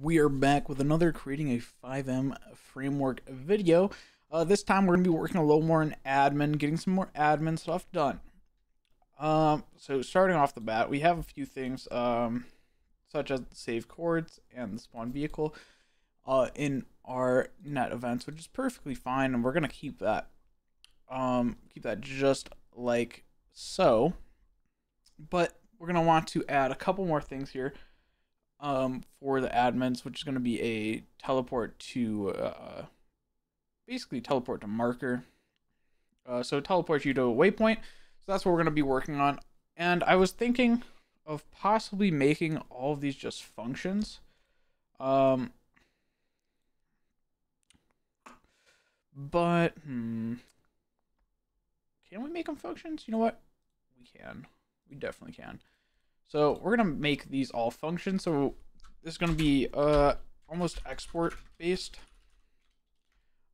We are back with another Creating a FiveM Framework video. This time we're going to be working a little more on admin, getting some more admin stuff done. So starting off the bat, we have a few things such as the save chords and the spawn vehicle in our net events, which is perfectly fine, and we're going to keep that just like so. But we're going to want to add a couple more things here for the admins, which is going to be a teleport to basically teleport to marker, so teleport you to a waypoint. So that's what we're going to be working on. And I was thinking of possibly making all of these just functions, but can we make them functions? You know what, we can. We definitely can. So we're going to make these all functions. So this is going to be almost export based,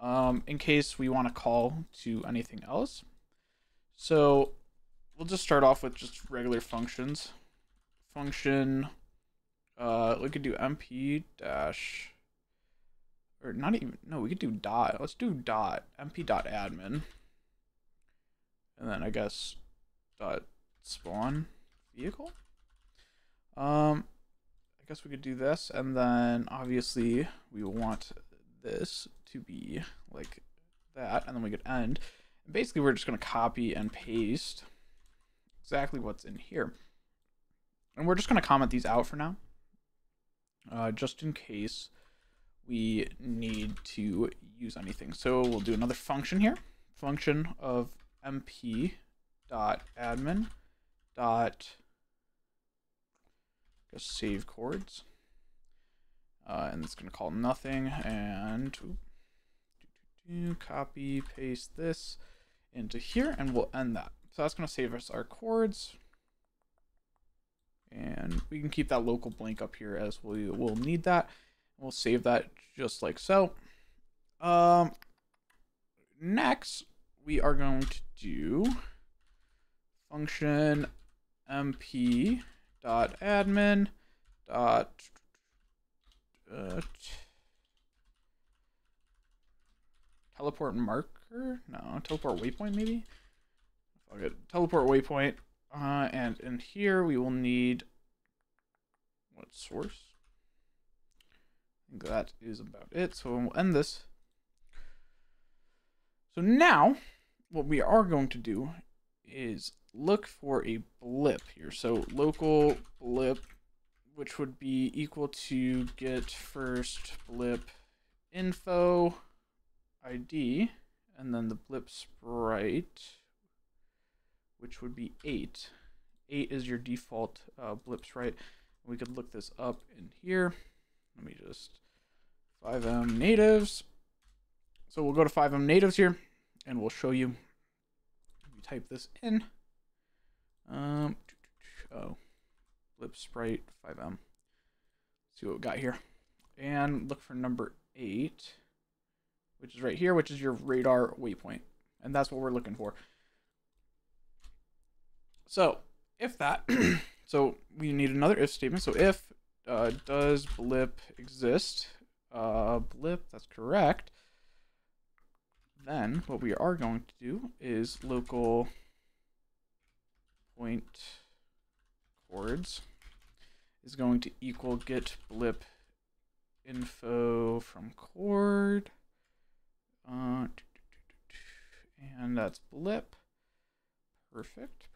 in case we want to call to anything else. So we'll just start off with just regular functions. Function, we could do mp dash, or not even, no, we could do dot. Let's do dot mp dot admin, and then I guess dot spawn vehicle. I guess we could do this, and then obviously we want this to be like that, and then we could end. And basically we're just going to copy and paste exactly what's in here, and we're just going to comment these out for now, just in case we need to use anything. So we'll do another function here, function of mp dot admin dot just save chords, and it's going to call nothing, and copy paste this into here, and we'll end that. So that's going to save us our chords, and we can keep that local blank up here as we will need that. We'll save that just like so. Next we are going to do function mp dot admin dot teleport marker, no, teleport waypoint, maybe. Okay, teleport waypoint, and in here we will need what source. I think that is about it. So we'll end this. So now what we are going to do is look for a blip here. So local blip, which would be equal to get first blip info ID, and then the blip sprite, which would be 8. 8 is your default blip sprite. We could look this up in here. Let me just FiveM natives. So we'll go to FiveM natives here, and we'll show you. We type this in. Oh, blip sprite 5M. See what we got here, and look for number 8, which is right here, which is your radar waypoint, and that's what we're looking for. So if that, so we need another if statement. So if does blip exist? Blip, that's correct. Then what we are going to do is local point chords is going to equal get blip info from chord, and that's blip. Perfect.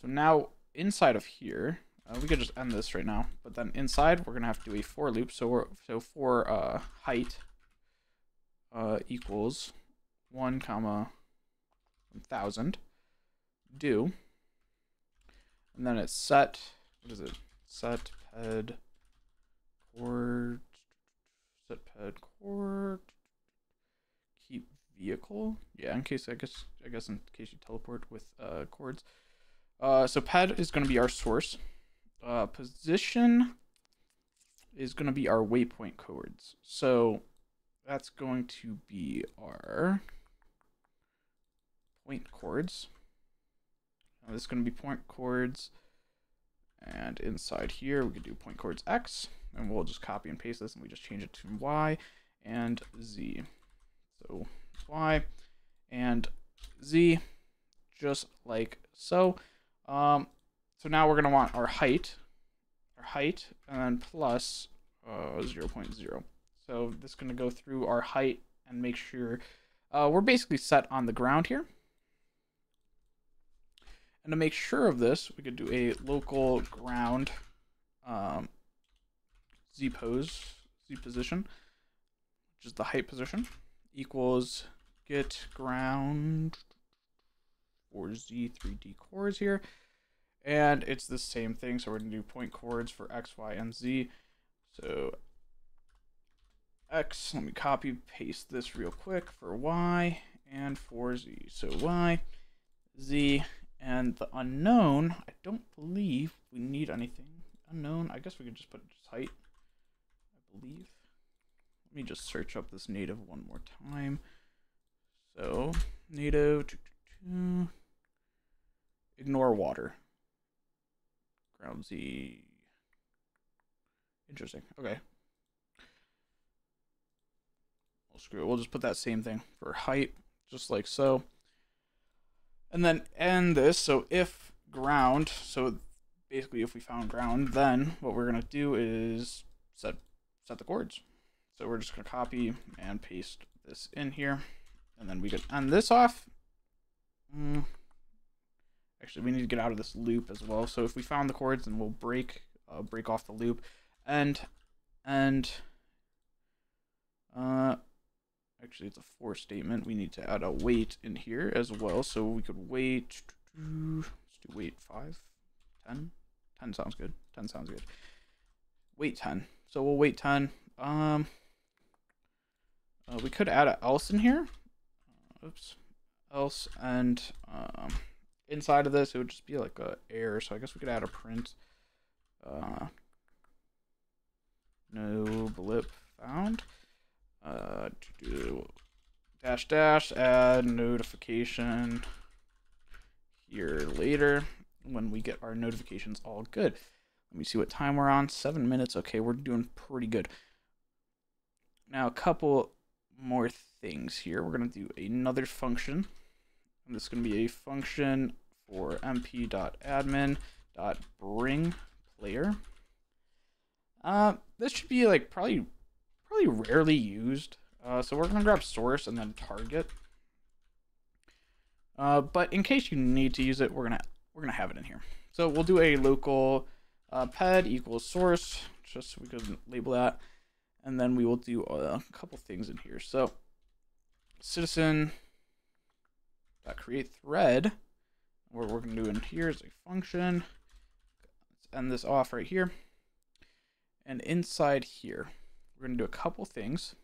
So now inside of here, we could just end this right now, but then inside we're gonna have to do a for loop. So we're, so for height equals 1,000 do, and then it's set, what is it, set ped chord, set ped chord, keep vehicle, yeah, in case, I guess in case you teleport with chords. So ped is going to be our source, position is going to be our waypoint chords, so that's going to be our point chords. Now this is going to be point chords And inside here, we could do point chords X, and we'll just copy and paste this, and we just change it to Y and Z. So Y and Z, just like so. So now we're going to want our height, and then plus 0.0. So this is going to go through our height and make sure we're basically set on the ground here. And to make sure of this, we could do a local ground Z pose, Z position, which is the height position, equals get ground or Z3D chords here. And it's the same thing. So we're going to do point chords for X, Y, and Z. So X, let me copy, paste this real quick for Y and for Z. So Y, Z, and the unknown, I don't believe we need anything. Unknown, I guess we could just put just height, I believe. Let me just search up this native one more time. So native, ignore water. Ground Z. Interesting. Okay. Well, screw it. We'll just put that same thing for height, just like so. And then end this. So if ground, so basically if we found ground, then what we're going to do is set the chords. So we're just going to copy and paste this in here. And then we can end this off. Actually, we need to get out of this loop as well. So if we found the chords, then we'll break off the loop. And actually, it's a for statement. We need to add a wait in here as well. So we could wait. Let's do wait 5, 10. 10 sounds good. 10 sounds good. Wait 10. So we'll wait 10. We could add an else in here. Oops. Else and inside of this, it would just be like a error. So I guess we could add a print. No blip found. To do dash dash add notification here later when we get our notifications all good. Let me see what time we're on. 7 minutes. Okay, we're doing pretty good. Now a couple more things here. We're gonna do another function. And this is gonna be a function for mp.admin.bringPlayer. This should be like probably rarely used. So we're gonna grab source and then target. But in case you need to use it, we're gonna have it in here. So we'll do a local ped equals source, just so we could label that, and then we will do a couple things in here. So citizen.createThread. What we're gonna do in here is a function. Let's end this off right here, and inside here, we're going to do a couple things.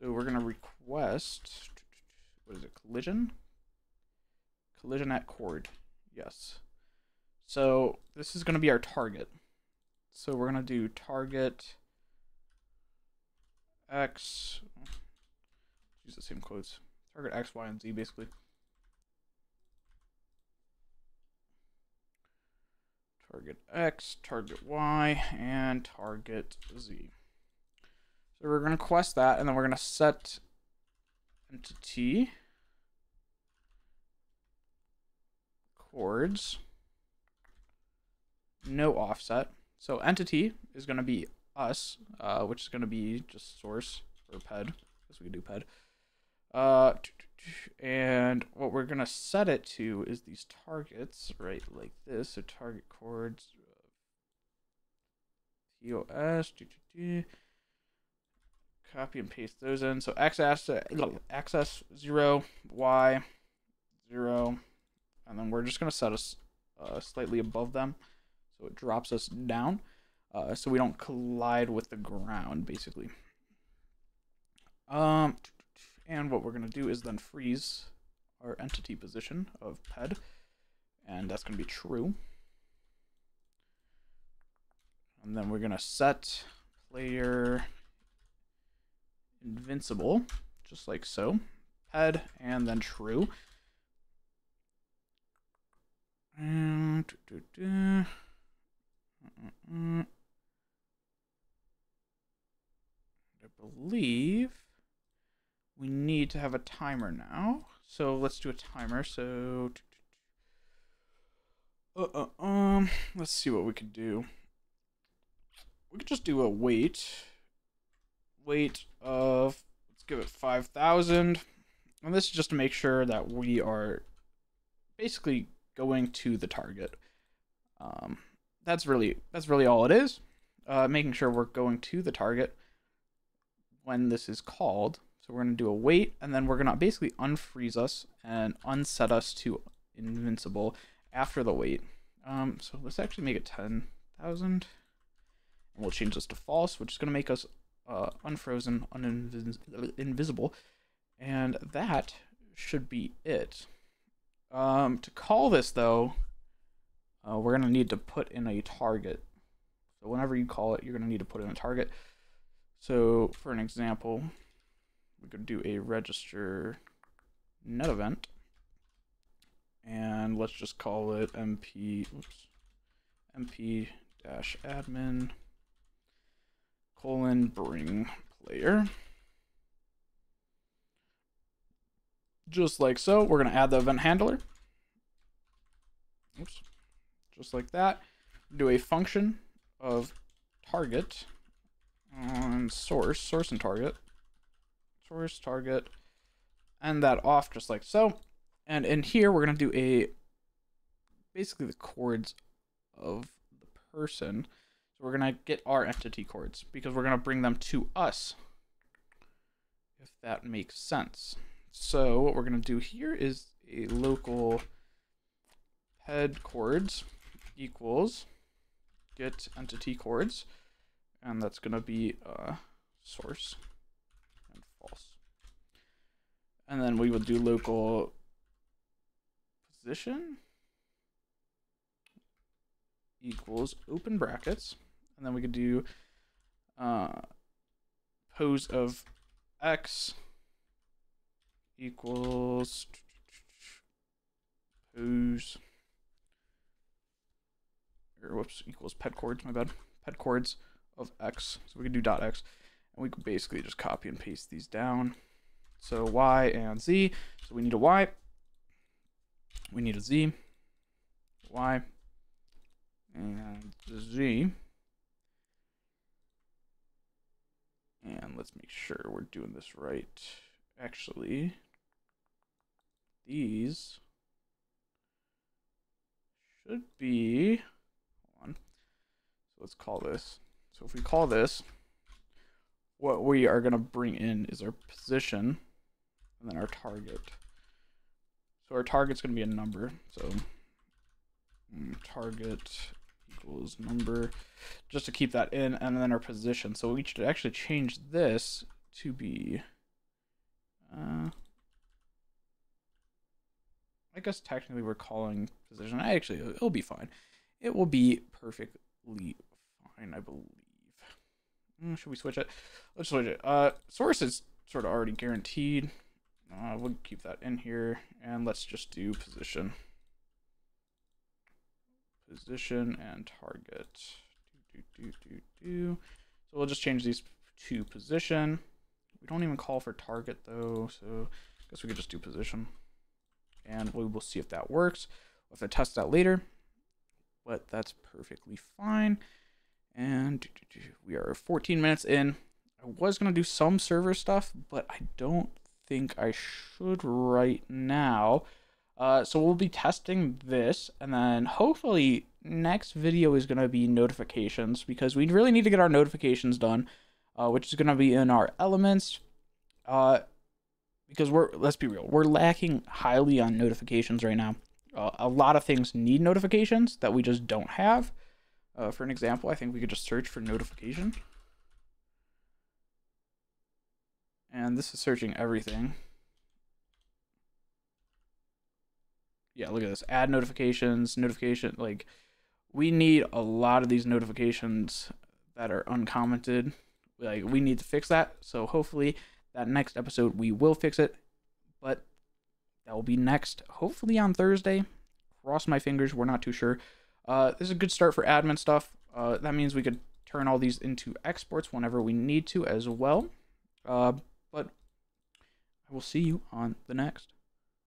So we're going to request, what is it, collision? Collision at chord, yes. So this is going to be our target. So we're going to do target X, use the same quotes, target X, Y, and Z basically. Target X, target Y, and target Z. So we're going to request that, and then we're going to set entity chords no offset. So entity is going to be us, which is going to be just source or ped, because we can do ped. And what we're going to set it to is these targets, right, like this. So target chords, TOS, copy and paste those in. So access 0, Y 0, and then we're just going to set us slightly above them, so it drops us down, so we don't collide with the ground basically. And what we're going to do is then freeze our entity position of ped, and that's going to be true. And then we're going to set player invincible, just like so, ped, and then true. And I believe we need to have a timer now. So let's do a timer. So let's see what we could do. We could just do a weight of, let's give it 5,000. And this is just to make sure that we are basically going to the target. That's really all it is. Making sure we're going to the target when this is called. So we're going to do a wait, and then we're going to basically unfreeze us and unset us to invincible after the wait. So let's actually make it 10,000. And we'll change this to false, which is going to make us unfrozen, invisible. And that should be it. To call this, though, we're going to need to put in a target. So whenever you call it, you're going to need to put in a target. So for an example, we could do a register net event. And let's just call it mp-admin : bring player. Just like so, we're going to add the event handler. Oops. Just like that. Do a function of target on source, and target, and that off just like so. And in here, we're going to do a, basically the chords of the person. So we're going to get our entity chords because we're going to bring them to us, if that makes sense. So what we're going to do here is a local head chords equals get entity chords, and that's going to be source and false. And then we will do local position equals open brackets, and then we could do pose of x equals pose, or whoops, equals ped chords, my bad, ped chords of x. So we can do dot x, and we can basically just copy and paste these down. So y and z. So we need a y, we need a z, y, and z. And let's make sure we're doing this right. Actually, these should be, hold on, so let's call this. So if we call this, what we are going to bring in is our position and then our target. So our target's going to be a number. So target equals number, just to keep that in, and then our position. So we should actually change this to be, I guess technically we're calling position. Actually, it'll be fine. It will be perfectly fine, I believe. Should we switch it? Let's switch it. Source is sort of already guaranteed. We'll keep that in here, and let's just do position. Position and target. So we'll just change these to position. We don't even call for target though, so I guess we could just do position. And we will see if that works. We'll have to test that later, but that's perfectly fine. And we are 14 minutes in. I was gonna do some server stuff, but I don't think I should right now. So we'll be testing this, and then hopefully next video is gonna be notifications, because we really need to get our notifications done. Which is going to be in our elements, because let's be real, we're lacking highly on notifications right now. A lot of things need notifications that we just don't have. For an example, I think we could just search for notification. And this is searching everything. Yeah, look at this, add notifications, notification, like we need a lot of these notifications that are uncommented. Like, we need to fix that, so hopefully that next episode we will fix it, but that will be next, hopefully on Thursday. Cross my fingers, we're not too sure. This is a good start for admin stuff. That means we could turn all these into exports whenever we need to as well. But I will see you on the next.